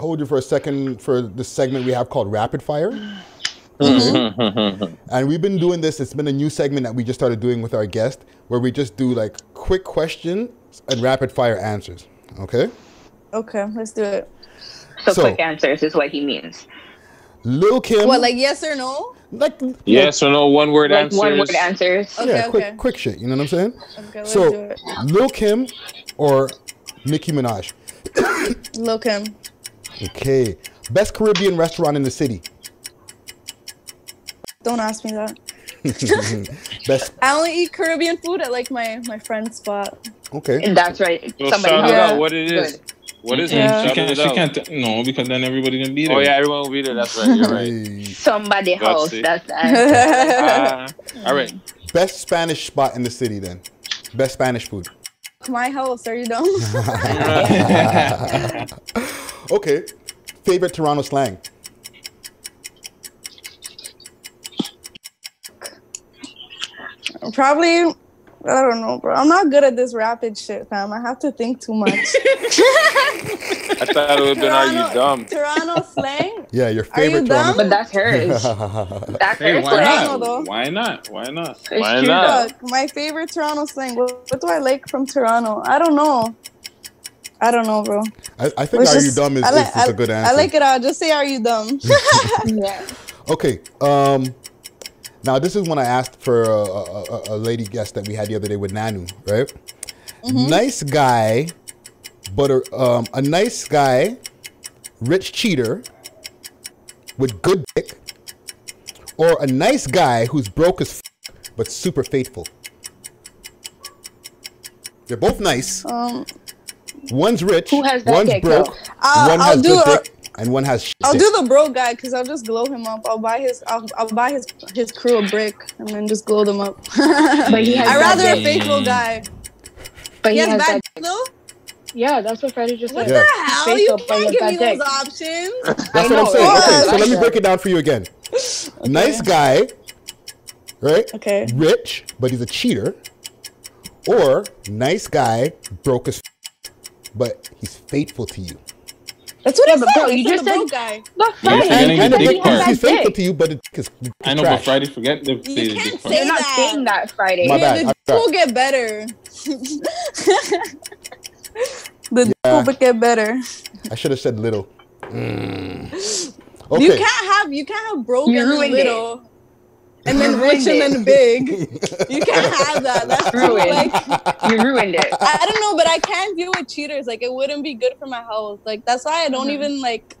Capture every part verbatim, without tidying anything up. hold you for a second for the segment we have called Rapid Fire. Mm-hmm. And we've been doing this. It's been a new segment that we just started doing with our guest, where we just do like quick questions and rapid fire answers. Okay. Okay, let's do it. So, so quick answers is what he means. Lil Kim. What, like yes or no? Like yes like, or no, one word like answers. One word answers. Okay, yeah, okay. quick, quick shit. You know what I'm saying? Okay, let's so, do it. Lil Kim or Nicki Minaj? Lil Kim. Okay. Best Caribbean restaurant in the city? Don't ask me that. Best. I only eat Caribbean food at like my my friend's spot. Okay. And that's right. So Somebody shout yeah. out what it is. Good. What is yeah. it? She can't. It she can't. No, because then everybody gonna be there. Oh yeah, everyone will be there. That's right. You're right. Somebody house. That's that. uh, all right. Best Spanish spot in the city then. Best Spanish food. My house. Are you dumb? Okay. Favorite Toronto slang. Probably, I don't know, bro. I'm not good at this rapid shit, fam. I have to think too much. I thought it would have been, are you dumb? Toronto slang? Yeah, your favorite Toronto. But that's hers. That's hey, hers. Why not? Toronto, why not? Why not? It's why not? Look, my favorite Toronto slang. What, what do I like from Toronto? I don't know. I don't know, bro. I, I think it's are just, you dumb is, like, is, is I, a good answer. I like it all. Just say are you dumb. Yeah. Okay. Um... Now, this is one I asked for a, a, a lady guest that we had the other day with Nanu, right? Mm-hmm. Nice guy, but a, um, a nice guy, rich cheater, with good dick, or a nice guy who's broke as f but super faithful. They're both nice. Um, one's rich, who has that one's dick, broke, uh, one I'll has do good dick. And one has shit. I'll do the broke guy because I'll just glow him up. I'll buy his, I'll, I'll buy his his crew a brick and then just glow them up. But he has I'd rather a faithful guy. But he, he has, has bad dick though. Yeah, that's what Freddie just said. What yeah. the hell? Faithful, you can't give me those dick. Options. That's I what know. I'm saying. Okay, so let me break it down for you again. Okay. Nice guy, right? Okay. Rich, but he's a cheater. Or nice guy, broke as f, but he's faithful to you. That's what yeah, but bro, you just said guy. But Friday, and, and the he's faithful to you, but it is I know, trash. But Friday, forget the. You can't say that. You're not saying that, Friday. My yeah, bad. The will get better. The yeah. will get better. I should have said little. Mm. Okay. You can't have you can't have broken little, it. And then rich it. And then big. You can't have that. That's ruined. Like, you ruined it. I, I don't know, but I can't deal with cheaters. Like, it wouldn't be good for my health. Like, that's why I don't mm. even, like...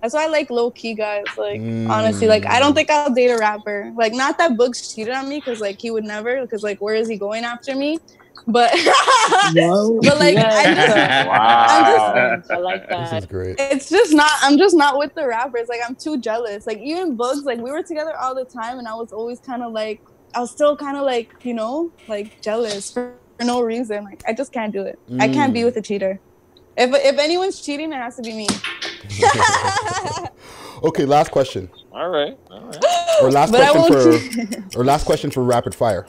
That's why I like low-key guys. Like, mm. honestly, like, I don't think I'll date a rapper. Like, not that Bugs cheated on me, because, like, he would never. Because, like, where is he going after me? But, no. But like, yes. I just... Wow. I'm just, I like that. This is great. It's just not... I'm just not with the rappers. Like, I'm too jealous. Like, even Bugs, like, we were together all the time, and I was always kind of, like... I was still kind of, like, you know, like, jealous for... For no reason, like I just can't do it. Mm. I can't be with a cheater. If if anyone's cheating, it has to be me. Okay, last question. All right, all right. Or last but question for, or last question for rapid fire.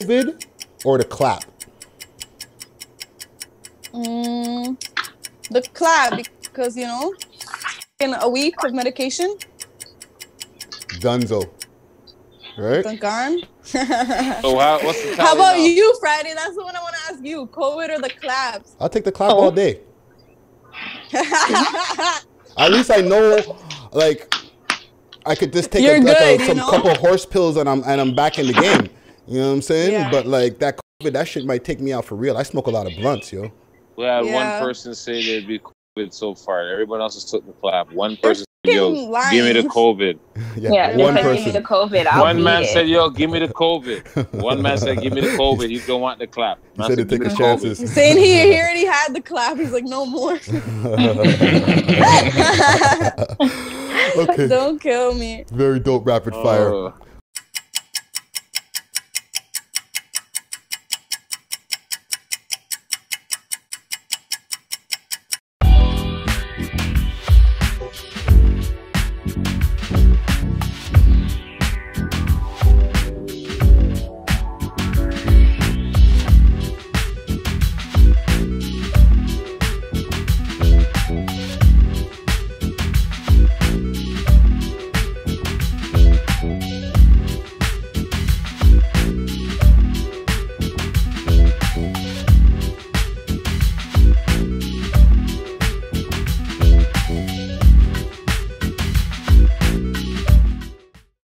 COVID or the clap? Mm, the clap, because you know, in a week of medication. Dunzo. Right. Gone. So how, what's the how about now? You, Friday? That's the one I want to ask you. COVID or the claps? I'll take the clap oh. all day. At least I know, like, I could just take a, like good, a, some you know? Couple horse pills and I'm and I'm back in the game. You know what I'm saying? Yeah. But like that COVID, that shit might take me out for real. I smoke a lot of blunts, yo. We had yeah. one person say they'd be COVID so far. Everyone else has took the clap. One person. Yo, lying. Give me the COVID. Yeah, yeah one person. Give me the COVID. I'll one man it. Said, "Yo, give me the COVID." One man said, "Give me the COVID." He don't want the clap. He said, said, "Take his chances." He's saying he, he already had the clap. He's like, "No more." Okay. Don't kill me. Very dope rapid fire. Oh.